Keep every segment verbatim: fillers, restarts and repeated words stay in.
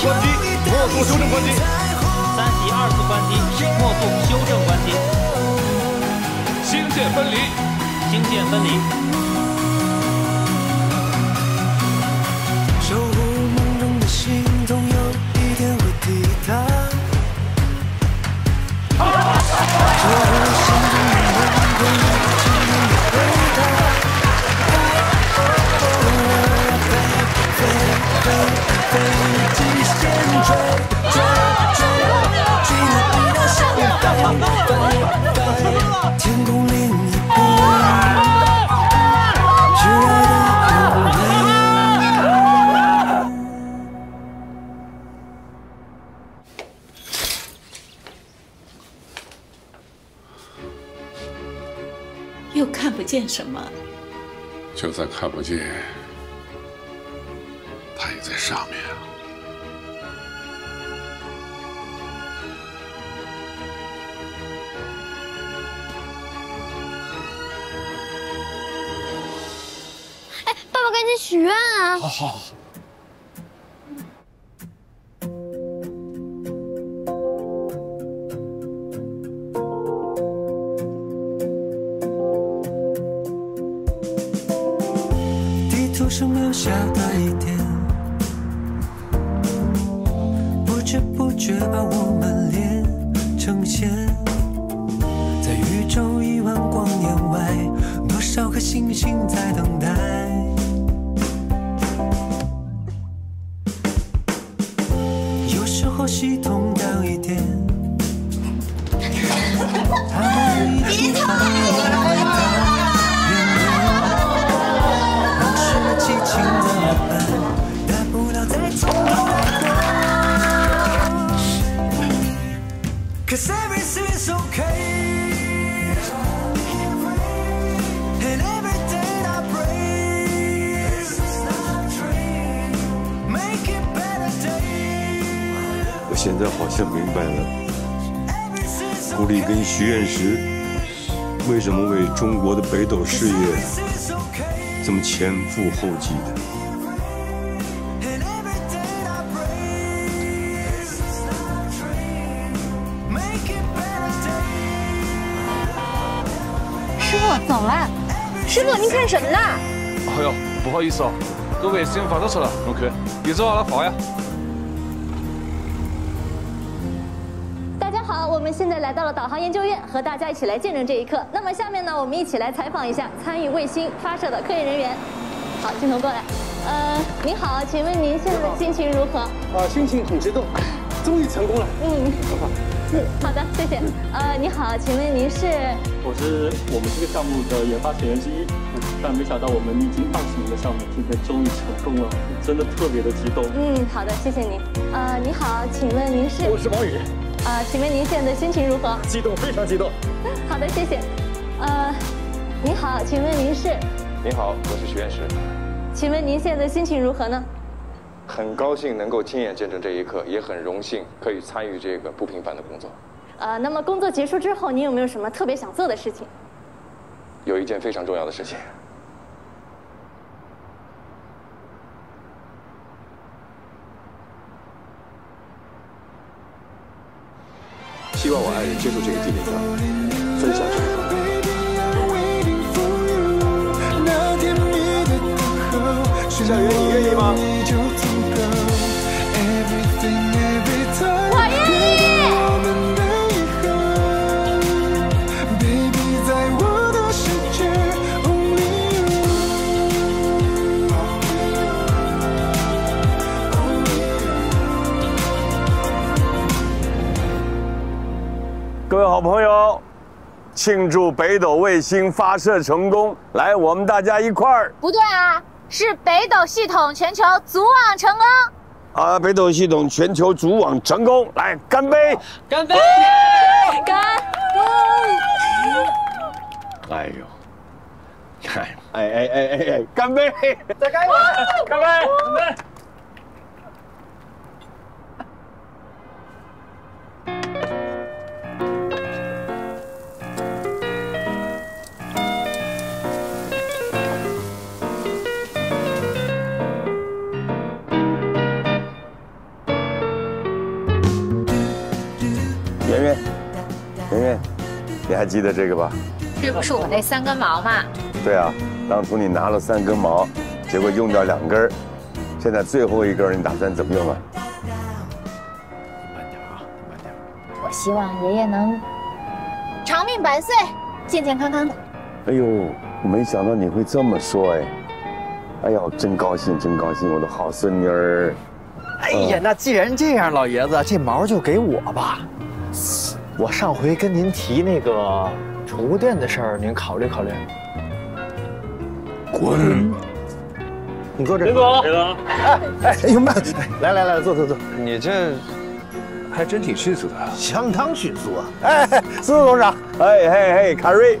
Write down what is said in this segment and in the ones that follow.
关机，默速修正关机。三题二次关机，默速修正关机。星舰分离，星舰分离。守护梦中的心，总有一天会抵达。守护心中的梦，总有今天会抵达。 飞机旋转，转转，追了一道闪电，飞飞，天空另一边，挚爱的我们。又看不见什么？就算看不见。 它也在上面啊！哎，爸爸，赶紧许愿啊！好好好。地图上渺小的一点。 却把我们连成线，在宇宙亿万光年外，多少颗星星在等待。有时候系统当一点，他们一起放我来。 Cause everything is okay And every day I breathe Make it better day 我现在好像明白了，狐狸跟许愿石为什么为中国的北斗事业这么前赴后继的。 走了，师傅，您看什么呢？哎呦，不好意思哦，各位，先发到手了，我去，有事好了发呀。大家好，我们现在来到了导航研究院，和大家一起来见证这一刻。那么下面呢，我们一起来采访一下参与卫星发射的科研人员。好，镜头过来。呃，您好，请问您现在的心情如何？啊，心情很激动，终于成功了。嗯，好。 嗯，好的，谢谢。呃，你好，请问您是？我是我们这个项目的研发成员之一，但没想到我们历经二十年的项目，今天终于成功了，真的特别的激动。嗯，好的，谢谢您。呃，你好，请问您是？我是王宇。呃，请问您现在心情如何？激动，非常激动。好的，谢谢。呃，你好，请问您是？你好，我是许愿石。请问您现在心情如何呢？ 很高兴能够亲眼见证这一刻，也很荣幸可以参与这个不平凡的工作。呃，那么工作结束之后，您有没有什么特别想做的事情？有一件非常重要的事情。希望我爱人接受这个纪念章，分享这个。 小云，你愿意吗？我愿意。各位好朋友，庆祝北斗卫星发射成功！来，我们大家一块儿。不对啊！ 是北斗系统全球组网成功！啊，北斗系统全球组网成功！来，干杯！干杯！干杯！哎呦，哎哎哎哎哎，干杯！再干一碗！干杯！干杯！圆圆，圆圆，你还记得这个吧？这不是我那三根毛吗？对啊，当初你拿了三根毛，结果用掉两根，现在最后一根你打算怎么用啊？慢点啊，慢点。我希望爷爷能长命百岁，健健康康的。哎呦，没想到你会这么说哎！哎呦，真高兴，真高兴，我的好孙女儿。 哎呀，那既然这样，老爷子，这毛就给我吧。我上回跟您提那个宠物店的事儿，您考虑考虑。滚！你坐这。别走，别走。哎哎，哎呦慢！来来来，坐坐坐。你这还真挺迅速的啊。相当迅速啊！哎，孙董事长。哎嘿嘿，卡瑞。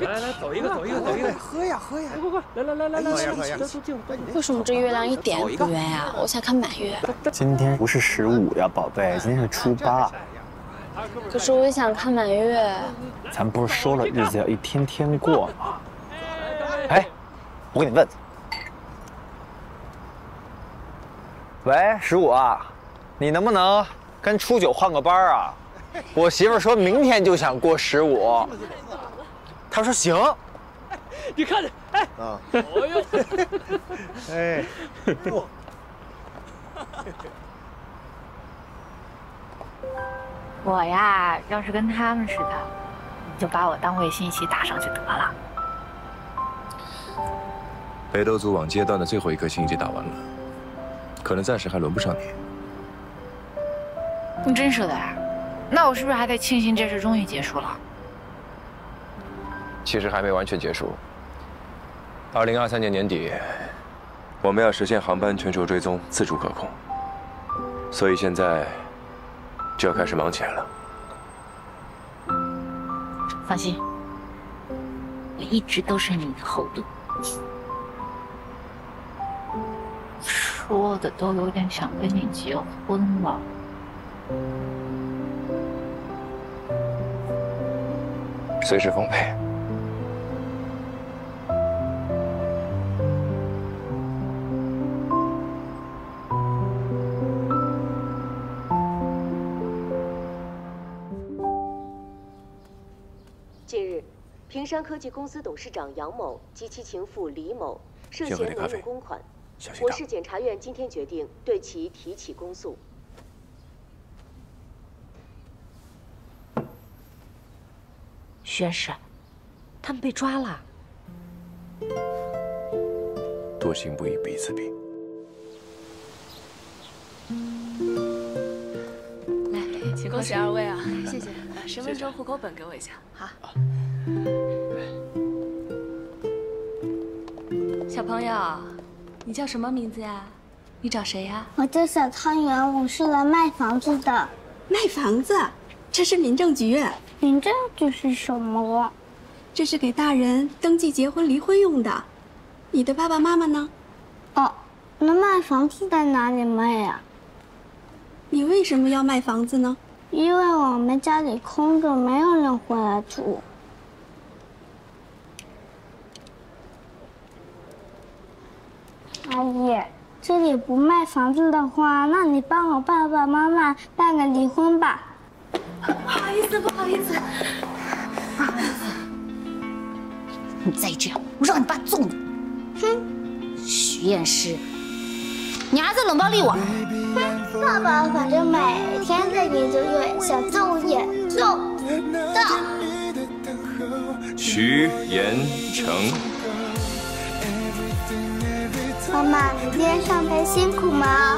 来来来，走一个，走一个，走一个，喝呀喝呀，快快快，来来来来来，喝呀喝呀！为什么这月亮一点不圆呀？我想看满月。今天不是十五呀，宝贝，今天是初八。可是我也想看满月。咱不是说了，日子要一天天过吗？哎，我给你问。喂，十五啊，你能不能跟初九换个班啊？我媳妇说明天就想过十五。 他说行，你看着，哎啊，哎，不，我呀，要是跟他们似的，你就把我当卫星一起打上去得了。北斗组往阶段的最后一颗星已经打完了，可能暂时还轮不上你。你真是的呀？那我是不是还得庆幸这事终于结束了？ 其实还没完全结束。二零二三年年底，我们要实现航班全球追踪、自主可控，所以现在就要开始忙起来了。放心，我一直都是你的后盾。说的都有点想跟你结婚了。 随时奉陪。近日，平山科技公司董事长杨某及其情妇李某涉嫌挪用公款，国事检察院今天决定对其提起公诉。 宣誓，他们被抓了。多行不义必自毙。来，恭喜二位啊！谢谢。身份证、户口本给我一下。好。小朋友，你叫什么名字呀？你找谁呀？我叫小汤圆，我是来卖房子的。卖房子？这是民政局。 您这这是什么？这是给大人登记结婚离婚用的。你的爸爸妈妈呢？哦，那卖房子在哪里卖呀？你为什么要卖房子呢？因为我们家里空着，没有人回来住。阿姨，这里不卖房子的话，那你帮我爸爸妈妈办个离婚吧。 不好意思，不好意思，不好意思。你再这样，我让你爸揍你！哼，许愿师，你还在冷暴力我？哼，爸爸反正每天在研究院，想揍也揍不到。徐言成，妈妈，你今天上班辛苦吗？